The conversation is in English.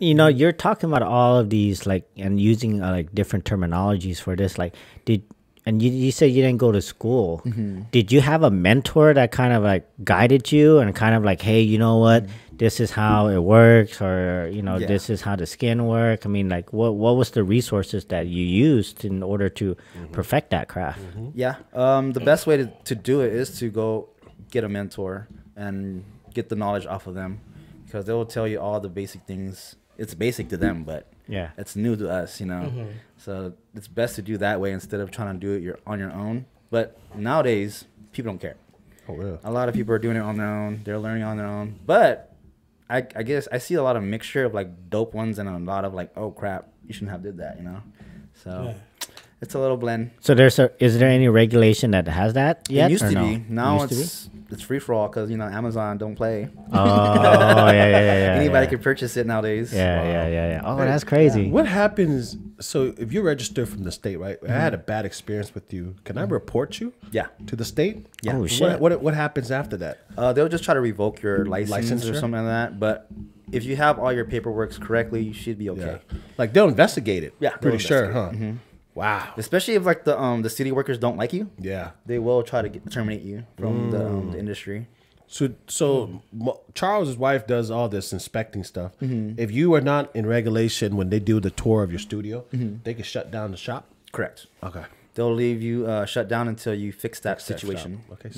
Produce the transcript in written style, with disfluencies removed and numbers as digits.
You know, you're talking about all of these, like, and using like different terminologies for this. Like, you said you didn't go to school. Mm-hmm. Did you have a mentor that kind of like guided you and kind of like, hey, you know what, this is how it works, or you know, this is how the skin work? I mean, like, what was the resources that you used in order to perfect that craft? Mm-hmm. Yeah, the best way to do it is to go get a mentor and get the knowledge off of them, because they will tell you all the basic things. It's basic to them, but yeah, it's new to us, you know. Mm-hmm. So it's best to do that way instead of trying to do it on your own. But nowadays, people don't care. Oh, really? A lot of people are doing it on their own. They're learning on their own. But I guess I see a lot of mixture of like dope ones and a lot of like, oh crap, you shouldn't have did that, you know. So it's a little blend. So is there any regulation that has that yet? It used to be. Now it's free for all, because you know Amazon don't play. Oh Anybody can purchase it nowadays. Oh, that's crazy. What happens? So if you register from the state, right? I had a bad experience with you. Can I report you? Yeah. To the state? Yeah. Oh shit. What happens after that? They'll just try to revoke your license or something like that. But if you have all your paperwork correctly, you should be okay. Yeah. Like they'll investigate it. Yeah. Pretty sure, huh? Mm-hmm. Wow. Especially if like the city workers don't like you. Yeah. They will try to terminate you from the industry. So Charles's wife does all this inspecting stuff. Mm-hmm. If you are not in regulation when they do the tour of your studio, they can shut down the shop? Correct. Okay. They'll leave you shut down until you fix that situation. Okay.